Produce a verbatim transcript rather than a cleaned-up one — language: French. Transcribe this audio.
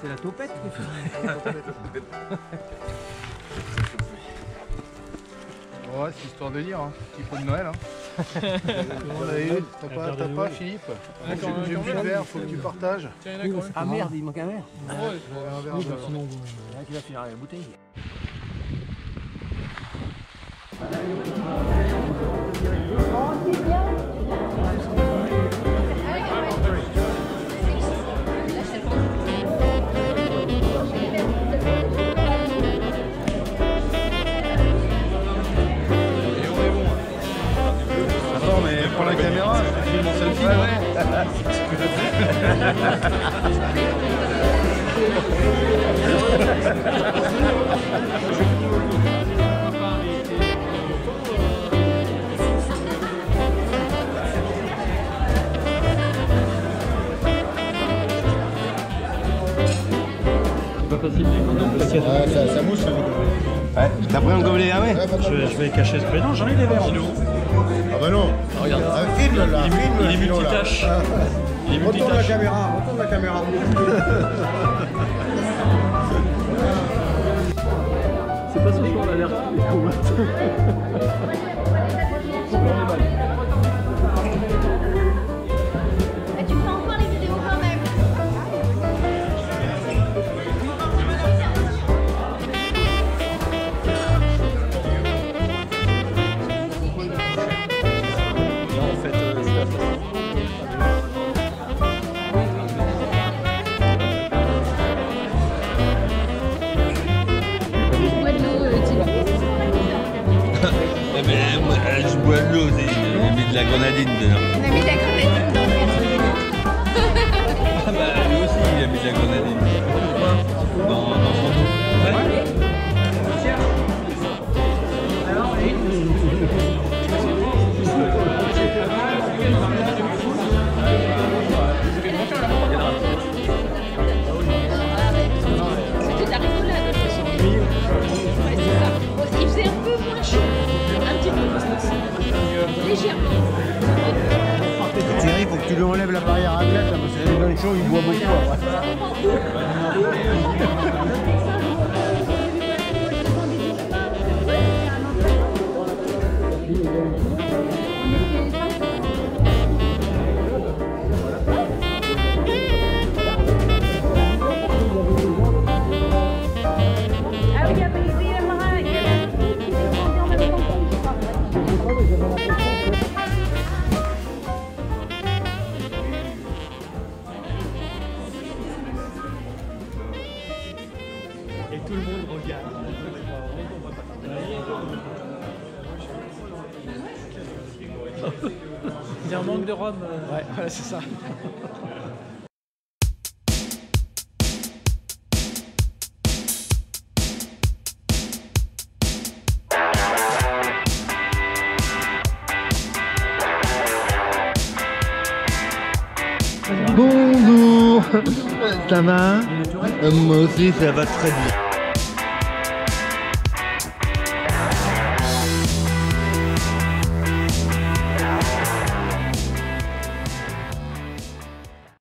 C'est la taupette qu'il faut. Ouais, c'est histoire de lire, hein. Petit pot de Noël. Hein. T'as pas, t'as pas, Philippe. J'ai mis le verre, faut que tu partages. Ah merde, il manque un verre. Ouais, un verre. Sinon, qui va finir la bouteille. Je vais cacher ce prénom, j'en ai des verres. Ah bah non, ah, regarde. Un film là, il, film, il, il est multitâche. Il est retourne la caméra, retourne la caméra. C'est pas ce qu'on a l'air de combattre. Thierry, faut que tu lui enlèves la barrière à glace, parce que c'est dans le show, il boit beaucoup. De Rome. Euh... Ouais, voilà, c'est ça. Bonjour. Bonjour, ça va? Moi aussi, ça va très bien.